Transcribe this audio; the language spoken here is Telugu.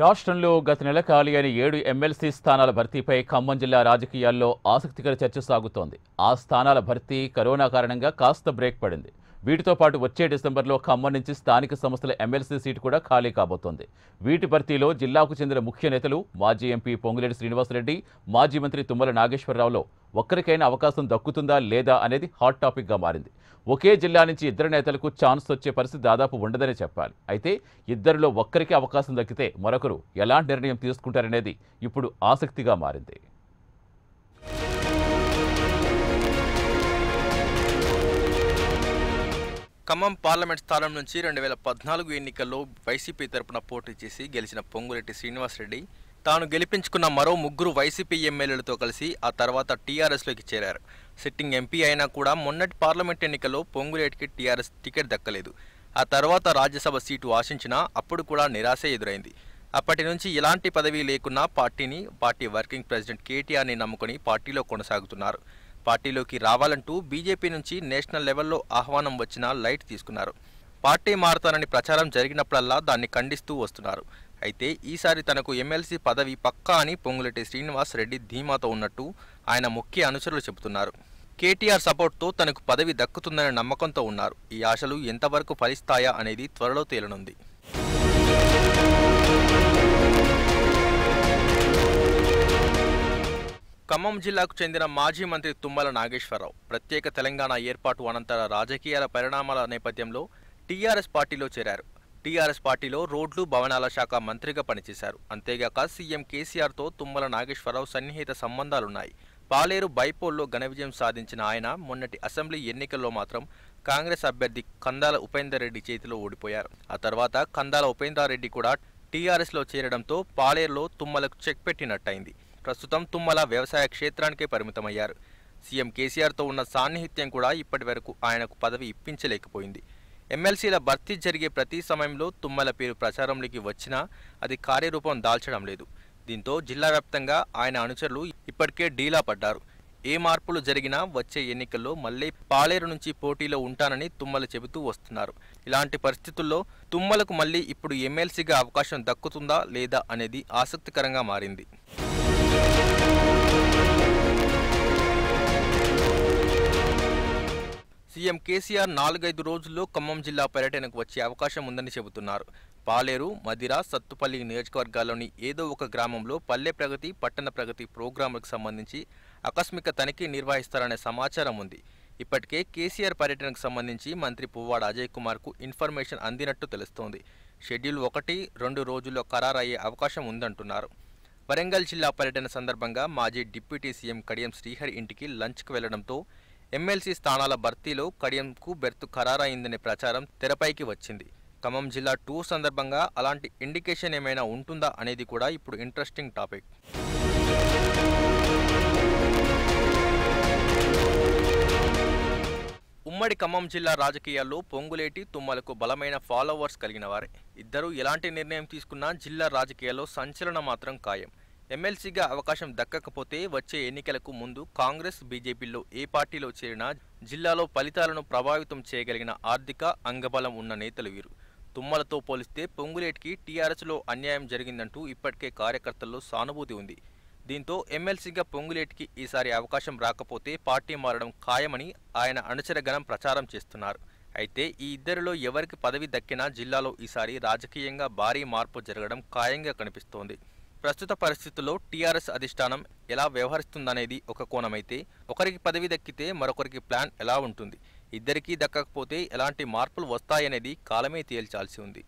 రాష్ట్రంలో గత నెల ఖాళీ అయిన 7 ఎమ్మెల్సీ స్థానాల భర్తీపై ఖమ్మం జిల్లా రాజకీయాల్లో ఆసక్తికర చర్చ సాగుతోంది. ఆ స్థానాల భర్తీ కరోనా కారణంగా కాస్త బ్రేక్ పడింది. వీటితో పాటు వచ్చే డిసెంబర్లో ఖమ్మం నుంచి స్థానిక సంస్థల ఎమ్మెల్సీ సీటు కూడా ఖాళీ కాబోతోంది. వీటి భర్తీలో జిల్లాకు చెందిన ముఖ్య నేతలు మాజీ ఎంపీ పొంగులేటి శ్రీనివాస రెడ్డి, మాజీ మంత్రి తుమ్మల నాగేశ్వర రావులో ఒక్కరికైనా అవకాశం దక్కుతుందా లేదా అనేది హాట్ టాపిక్గా మారింది. ఒకే జిల్లా నుంచి ఇద్దరు నేతలకు ఛాన్స్ వచ్చే పరిస్థితి దాదాపు ఉండదనే చెప్పాలి. అయితే ఇద్దరిలో ఒక్కరికి అవకాశం దక్కితే మరొకరు ఎలాంటి నిర్ణయం తీసుకుంటారనేది ఇప్పుడు ఆసక్తిగా మారింది. ఖమ్మం పార్లమెంట్ స్థానం నుంచి 2014 ఎన్నికల్లో వైసీపీ తరపున పోటీ చేసి గెలిచిన పొంగులేటి శ్రీనివాసరెడ్డి తాను గెలిపించుకున్న మరో ముగ్గురు వైసీపీ ఎమ్మెల్యేలతో కలిసి ఆ తర్వాత టీఆర్ఎస్లోకి చేరారు. సిట్టింగ్ ఎంపీ అయినా కూడా మొన్నటి పార్లమెంట్ ఎన్నికల్లో పొంగులేటికి టీఆర్ఎస్ టికెట్ దక్కలేదు. ఆ తర్వాత రాజ్యసభ సీటు ఆశించినా అప్పుడు కూడా నిరాశే ఎదురైంది. అప్పటి నుంచి ఎలాంటి పదవి లేకున్నా పార్టీ వర్కింగ్ ప్రెసిడెంట్ కేటీఆర్ని నమ్ముకుని పార్టీలో కొనసాగుతున్నారు. పార్టీలోకి రావాలంటూ బీజేపీ నుంచి నేషనల్ లెవెల్లో ఆహ్వానం వచ్చినా లైట్ తీసుకున్నారు. పార్టీ మారుతానని ప్రచారం జరిగినప్పుడల్లా దాన్ని ఖండిస్తూ వస్తున్నారు. అయితే ఈసారి తనకు ఎమ్మెల్సీ పదవి పక్కా అని పొంగులేటి శ్రీనివాస్ రెడ్డి ధీమాతో ఉన్నట్టు ఆయన ముఖ్య అనుచరులు చెబుతున్నారు. కేటీఆర్ సపోర్ట్తో తనకు పదవి దక్కుతుందనే నమ్మకంతో ఉన్నారు. ఈ ఆశలు ఎంతవరకు ఫలిస్తాయా అనేది త్వరలో తేలనుంది. ఖమ్మం జిల్లాకు చెందిన మాజీ మంత్రి తుమ్మల నాగేశ్వరరావు ప్రత్యేక తెలంగాణ ఏర్పాటు అనంతర రాజకీయాల పరిణామాల నేపథ్యంలో టీఆర్ఎస్ పార్టీలో చేరారు. టీఆర్ఎస్ పార్టీలో రోడ్లు భవనాల శాఖ మంత్రిగా పనిచేశారు. అంతేగాక సీఎం కేసీఆర్తో తుమ్మల నాగేశ్వరరావు సన్నిహిత సంబంధాలున్నాయి. పాలేరు బైపోల్లో ఘన విజయం సాధించిన ఆయన మొన్నటి అసెంబ్లీ ఎన్నికల్లో మాత్రం కాంగ్రెస్ అభ్యర్థి కందాల ఉపేందర్ రెడ్డి చేతిలో ఓడిపోయారు. ఆ తర్వాత కందాల ఉపేందర్ రెడ్డి కూడా టీఆర్ఎస్లో చేరడంతో పాలేరులో తుమ్మలకు చెక్ పెట్టినట్టయింది. ప్రస్తుతం తుమ్మల వ్యవసాయ క్షేత్రానికే పరిమితమయ్యారు. సీఎం కేసీఆర్తో ఉన్న సాన్నిహిత్యం కూడా ఇప్పటి వరకు ఆయనకు పదవి ఇప్పించలేకపోయింది. ఎమ్మెల్సీల భర్తీ జరిగే ప్రతి సమయంలో తుమ్మల పేరు ప్రచారంలోకి వచ్చినా అది కార్యరూపం దాల్చడం లేదు. దీంతో జిల్లా వ్యాప్తంగా ఆయన అనుచరులు ఇప్పటికే డీలా పడ్డారు. ఏ మార్పులు జరిగినా వచ్చే ఎన్నికల్లో మళ్లీ పాలేరు నుంచి పోటీలో ఉంటానని తుమ్మల చెబుతూ వస్తున్నారు. ఇలాంటి పరిస్థితుల్లో తుమ్మలకు మళ్లీ ఇప్పుడు ఎమ్మెల్సీగా అవకాశం దక్కుతుందా లేదా అనేది ఆసక్తికరంగా మారింది. సీఎం కేసీఆర్ 4-5 రోజుల్లో ఖమ్మం జిల్లా పర్యటనకు వచ్చే అవకాశం ఉందని చెబుతున్నారు. పాలేరు, మదిర, సత్తుపల్లి నియోజకవర్గాల్లోని ఏదో ఒక గ్రామంలో పల్లె ప్రగతి, పట్టణ ప్రగతి ప్రోగ్రాములకు సంబంధించి ఆకస్మిక తనిఖీ నిర్వహిస్తారనే సమాచారం ఉంది. ఇప్పటికే కేసీఆర్ పర్యటనకు సంబంధించి మంత్రి పువ్వాడ అజయ్ కుమార్కు ఇన్ఫర్మేషన్ అందినట్టు తెలుస్తోంది. షెడ్యూల్ 1-2 రోజుల్లో ఖరారయ్యే అవకాశం ఉందంటున్నారు. వరంగల్ జిల్లా పర్యటన సందర్భంగా మాజీ డిప్యూటీ సీఎం కడియం శ్రీహరి ఇంటికి లంచ్కు వెళ్లడంతో ఎమ్మెల్సీ స్థానాల భర్తీలో కడియంకు బెర్తు ఖరారైందనే ప్రచారం తెరపైకి వచ్చింది. ఖమ్మం జిల్లా టూర్ సందర్భంగా అలాంటి ఇండికేషన్ ఏమైనా ఉంటుందా అనేది కూడా ఇప్పుడు ఇంట్రెస్టింగ్ టాపిక్. ఉమ్మడి ఖమ్మం జిల్లా రాజకీయాల్లో పొంగులేటి, తుమ్మలకు బలమైన ఫాలోవర్స్ కలిగిన వారే. ఇద్దరూ ఎలాంటి నిర్ణయం తీసుకున్నా జిల్లా రాజకీయాల్లో సంచలనం మాత్రం ఖాయం. ఎమ్మెల్సీగా అవకాశం దక్కకపోతే వచ్చే ఎన్నికలకు ముందు కాంగ్రెస్, బీజేపీలో ఏ పార్టీలో చేరినా జిల్లాలో ఫలితాలను ప్రభావితం చేయగలిగిన ఆర్థిక అంగబలం ఉన్న నేతలు వీరు. తుమ్మలతో పోలిస్తే పొంగులేటికి టీఆర్ఎస్లో అన్యాయం జరిగిందంటూ ఇప్పటికే కార్యకర్తల్లో సానుభూతి ఉంది. దీంతో ఎమ్మెల్సీగా పొంగులేటికి ఈసారి అవకాశం రాకపోతే పార్టీ మారడం ఖాయమని ఆయన అనుచరగణం ప్రచారం చేస్తున్నారు. అయితే ఈ ఇద్దరిలో ఎవరికి పదవి దక్కినా జిల్లాలో ఈసారి రాజకీయంగా భారీ మార్పు జరగడం ఖాయంగా కనిపిస్తోంది. ప్రస్తుత పరిస్థితుల్లో టీఆర్ఎస్ అధిష్టానం ఎలా వ్యవహరిస్తుందనేది ఒక కోణమైతే, ఒకరికి పదవి దక్కితే మరొకరికి ప్లాన్ ఎలా ఉంటుంది? ఇద్దరికీ దక్కకపోతే ఎలాంటి మార్పులు వస్తాయనేది కాలమే తేల్చాల్సి ఉంది.